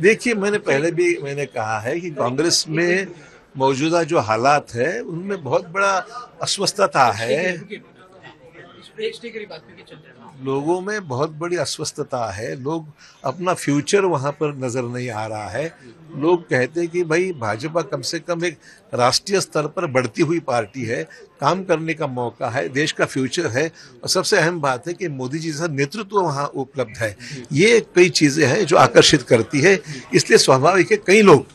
देखिए, मैंने पहले भी कहा है कि कांग्रेस में मौजूदा जो हालात है उनमें बहुत बड़ा अस्वस्थता है, लोगों में बहुत बड़ी अस्वस्थता है, लोग अपना फ्यूचर वहाँ पर नजर नहीं आ रहा है। लोग कहते हैं कि भाई भाजपा कम से कम एक राष्ट्रीय स्तर पर बढ़ती हुई पार्टी है, काम करने का मौका है, देश का फ्यूचर है, और सबसे अहम बात है कि मोदी जी जैसा नेतृत्व वहाँ उपलब्ध है। ये कई चीजें हैं जो आकर्षित करती है, इसलिए स्वाभाविक है कई लोग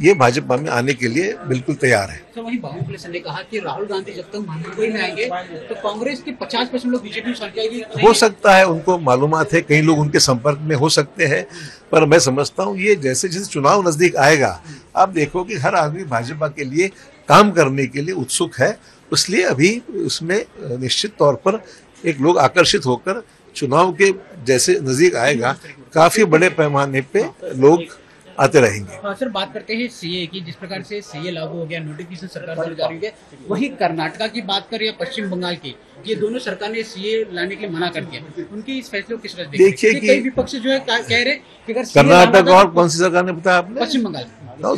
ये भाजपा में आने के लिए बिल्कुल तैयार है। तो वही बाहुबलेशन ने कहा कि राहुल गांधी जब तक मुंबई में आएंगे तो कांग्रेस के 50% लोग बीजेपी में चले जाएंगे। हो सकता है उनको मालूमात है, कई लोग उनके संपर्क में हो सकते हैं, पर मैं समझता हूँ ये जैसे जैसे चुनाव नजदीक आएगा आप देखो कि हर आदमी भाजपा के लिए काम करने के लिए उत्सुक है, इसलिए अभी उसमें निश्चित तौर पर एक लोग आकर्षित होकर चुनाव के जैसे नजदीक आएगा काफी बड़े पैमाने पे लोग आते रहेंगे। सर, बात करते हैं सीए की। जिस प्रकार से सीए लागू हो गया, नोटिफिकेशन सरकार द्वारा जारी है, वही कर्नाटक की बात करें या पश्चिम बंगाल की, ये दोनों सरकार ने सीए लाने के लिए मना कर दिया। उनके इस फैसले को किस तरह देखिए कि कई विपक्ष जो है कह रहे कि अगर कर्नाटक और कौन सी सरकार ने बताया आपने, पश्चिम बंगाल।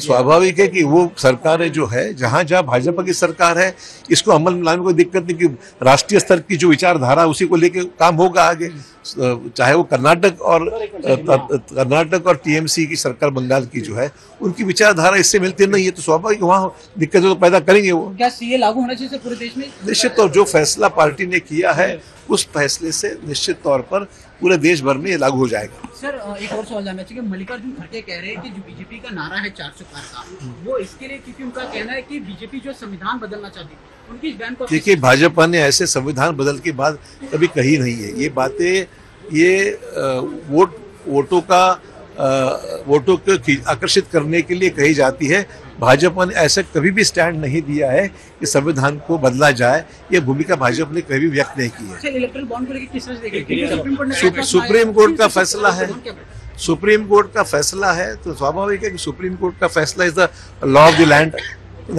स्वाभाविक है कि वो सरकारें जो है जहाँ भाजपा की सरकार है इसको अमल में लाने में कोई दिक्कत नहीं कि राष्ट्रीय स्तर की जो विचारधारा उसी को लेके काम होगा आगे, चाहे वो कर्नाटक और टीएमसी की सरकार बंगाल की जो है उनकी विचारधारा इससे मिलती नहीं है, तो स्वाभाविक वहाँ दिक्कतें तो पैदा करेंगे। वो क्या सीए लागू होना चाहिए पूरे देश में? निश्चित तौर जो फैसला पार्टी ने किया है उस फैसले से निश्चित तौर पर पूरे देश भर में ये लागू हो जाएगा। सर, एक और सवाल जानना चाहिए, मल्लिकार्जुन खड़गे कह रहे हैं कि जो बीजेपी का नारा है 400 पार का, वो इसके लिए, क्योंकि उनका कहना है कि बीजेपी जो संविधान बदलना चाहती है उनकी इस बयान को। देखिए, भाजपा ने ऐसे संविधान बदल की बात कभी कही नहीं है। ये बातें वोटों को आकर्षित करने के लिए कही जाती है। भाजपा ने ऐसा कभी भी स्टैंड नहीं दिया है कि संविधान को बदला जाए, ये भूमिका भाजपा ने कभी व्यक्त नहीं की है। सुप्रीम कोर्ट का फैसला है, सुप्रीम कोर्ट का फैसला है, तो स्वाभाविक है कि सुप्रीम कोर्ट का फैसला is the law of the land.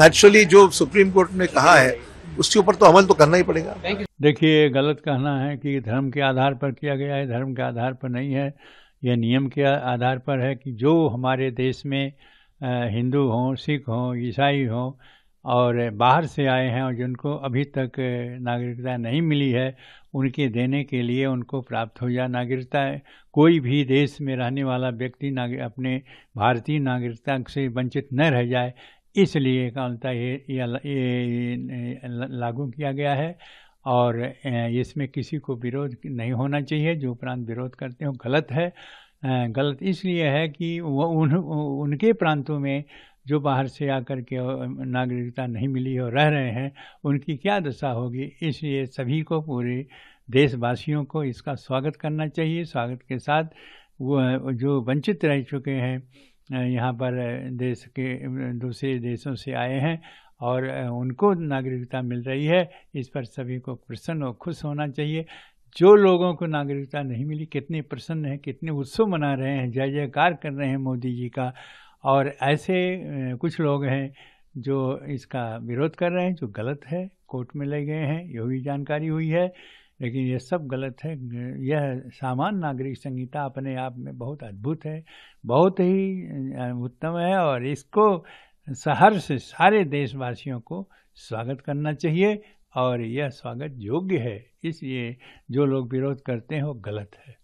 Naturally जो सुप्रीम कोर्ट ने कहा है उसके ऊपर तो अमल तो करना ही पड़ेगा। देखिए, गलत कहना है कि धर्म के आधार पर किया गया है, धर्म के आधार पर नहीं है, यह नियम के आधार पर है कि जो हमारे देश में हिंदू हों, सिख हों, ईसाई हों और बाहर से आए हैं और जिनको अभी तक नागरिकता नहीं मिली है, उनके देने के लिए उनको प्राप्त हो जाए नागरिकता। कोई भी देश में रहने वाला व्यक्ति अपने भारतीय नागरिकता से वंचित न रह जाए, इसलिए कानूनता ये लागू किया गया है और इसमें किसी को विरोध नहीं होना चाहिए। जो प्रांत विरोध करते हैं वो गलत है। गलत इसलिए है कि वो उनके प्रांतों में जो बाहर से आकर के नागरिकता नहीं मिली और रह रहे हैं उनकी क्या दशा होगी, इसलिए सभी को, पूरे देशवासियों को इसका स्वागत करना चाहिए। स्वागत के साथ वो जो वंचित रह चुके हैं, यहाँ पर देश के दूसरे देशों से आए हैं और उनको नागरिकता मिल रही है, इस पर सभी को प्रसन्न और खुश होना चाहिए। जो लोगों को नागरिकता नहीं मिली कितने प्रसन्न हैं, कितने उत्सव मना रहे हैं, जय जयकार कर रहे हैं मोदी जी का, और ऐसे कुछ लोग हैं जो इसका विरोध कर रहे हैं जो गलत है, कोर्ट में ले गए हैं, यह भी जानकारी हुई है, लेकिन यह सब गलत है। यह सामान्य नागरिक संहिता अपने आप में बहुत अद्भुत है, बहुत ही उत्तम है और इसको शहर से सारे देशवासियों को स्वागत करना चाहिए और यह स्वागत योग्य है, इसलिए जो लोग विरोध करते हैं वो गलत है।